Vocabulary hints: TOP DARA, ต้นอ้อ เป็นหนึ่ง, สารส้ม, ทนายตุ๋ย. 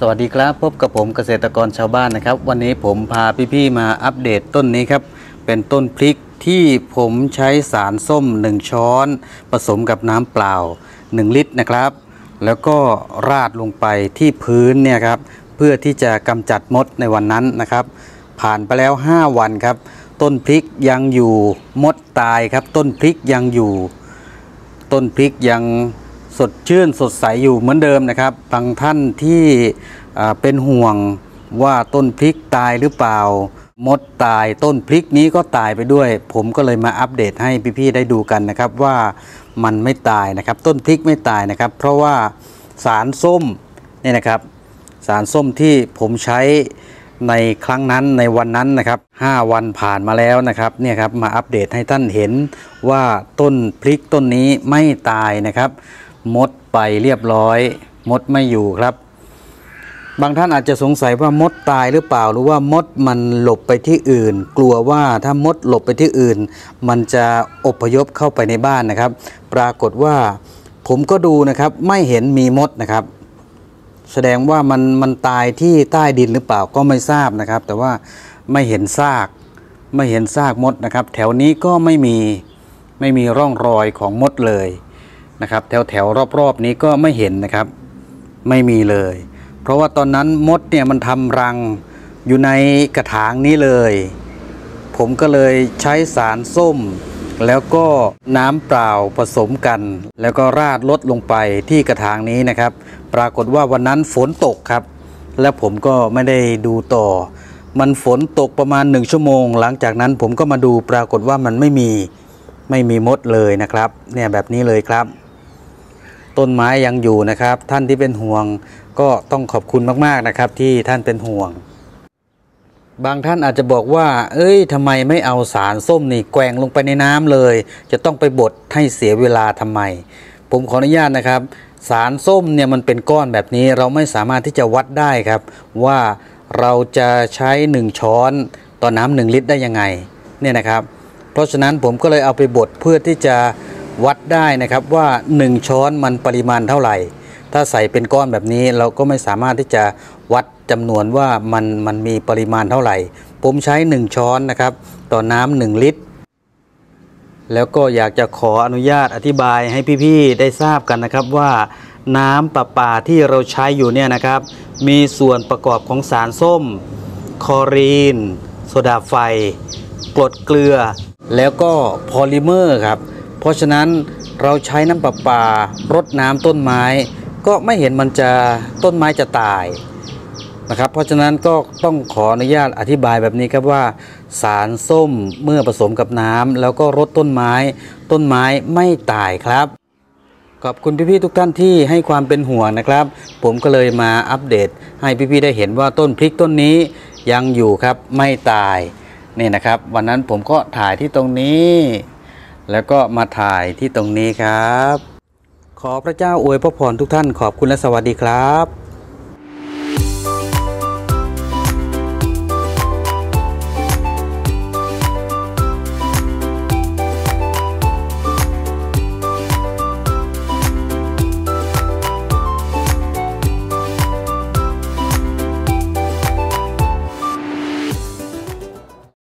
สวัสดีครับพบกับผมเกษตรกรชาวบ้านนะครับวันนี้ผมพาพี่ๆมาอัปเดตต้นนี้ครับเป็นต้นพริกที่ผมใช้สารส้ม1ช้อนผสมกับน้ำเปล่า1ลิตรนะครับแล้วก็ราดลงไปที่พื้นเนี่ยครับเพื่อที่จะกำจัดมดในวันนั้นนะครับผ่านไปแล้ว5วันครับต้นพริกยังอยู่มดตายครับต้นพริกยังอยู่ต้นพริกยังสดชื่นสดใสอยู่เหมือนเดิมนะครับบางท่านที่เป็นห่วงว่าต้นพริกตายหรือเปล่ามดตายต้นพริกนี้ก็ตายไปด้วยผมก็เลยมาอัปเดตให้พี่ๆได้ดูกันนะครับว่ามันไม่ตายนะครับต้นพริกไม่ตายนะครับเพราะว่าสารส้มนี่นะครับสารส้มที่ผมใช้ในครั้งนั้นในวันนั้นนะครับ5วันผ่านมาแล้วนะครับเนี่ยครับมาอัปเดตให้ท่านเห็นว่าต้นพริกต้นนี้ไม่ตายนะครับมดไปเรียบร้อยมดไม่อยู่ครับบางท่านอาจจะสงสัยว่ามดตายหรือเปล่าหรือว่ามดมันหลบไปที่อื่นกลัวว่าถ้ามดหลบไปที่อื่นมันจะอพยพเข้าไปในบ้านนะครับปรากฏว่าผมก็ดูนะครับไม่เห็นมีมดนะครับแสดงว่ามันตายที่ใต้ดินหรือเปล่าก็ไม่ทราบนะครับแต่ว่าไม่เห็นซากมดนะครับแถวนี้ก็ไม่มีร่องรอยของมดเลยนะครับแถวรอบๆนี้ก็ไม่เห็นนะครับไม่มีเลยเพราะว่าตอนนั้นมดเนี่ยมันทำรังอยู่ในกระถางนี้เลยผมก็เลยใช้สารส้มแล้วก็น้ำเปล่าผสมกันแล้วก็ราดลดลงไปที่กระถางนี้นะครับปรากฏว่าวันนั้นฝนตกครับและผมก็ไม่ได้ดูต่อมันฝนตกประมาณ1ชั่วโมงหลังจากนั้นผมก็มาดูปรากฏว่ามันไม่มีมดเลยนะครับเนี่ยแบบนี้เลยครับต้นไม้ยังอยู่นะครับท่านที่เป็นห่วงก็ต้องขอบคุณมากๆนะครับที่ท่านเป็นห่วงบางท่านอาจจะบอกว่าเอ้ยทำไมไม่เอาสารส้มนี่แกว่งลงไปในน้ำเลยจะต้องไปบดให้เสียเวลาทำไมผมขออนุญาตนะครับสารส้มเนี่ยมันเป็นก้อนแบบนี้เราไม่สามารถที่จะวัดได้ครับว่าเราจะใช้1ช้อนต่อน้ำ1ลิตรได้ยังไงเนี่ยนะครับเพราะฉะนั้นผมก็เลยเอาไปบดเพื่อที่จะวัดได้นะครับว่า1ช้อนมันปริมาณเท่าไหร่ถ้าใส่เป็นก้อนแบบนี้เราก็ไม่สามารถที่จะวัดจำนวนว่ามันมีปริมาณเท่าไหร่ผมใช้1ช้อนนะครับต่อน้ำ1ลิตรแล้วก็อยากจะขออนุญาตอธิบายให้พี่ๆได้ทราบกันนะครับว่าน้ำประปาที่เราใช้อยู่เนี่ยนะครับมีส่วนประกอบของสารส้มคลอรีนโซดาไฟกรดเกลือแล้วก็พอลิเมอร์ครับเพราะฉะนั้นเราใช้น้ำประปารดน้ำต้นไม้ก็ไม่เห็นมันจะต้นไม้จะตายนะครับเพราะฉะนั้นก็ต้องขออนุญาตอธิบายแบบนี้ครับว่าสารส้มเมื่อผสมกับน้ำแล้วก็รดต้นไม้ไม่ตายครับขอบคุณพี่ๆทุกท่านที่ให้ความเป็นห่วงนะครับผมก็เลยมาอัปเดตให้พี่ๆได้เห็นว่าต้นพริกต้นนี้ยังอยู่ครับไม่ตายนี่นะครับวันนั้นผมก็ถ่ายที่ตรงนี้แล้วก็มาถ่ายที่ตรงนี้ครับขอพระเจ้าอวยพรทุกท่านขอบคุณและสวัสดีครับ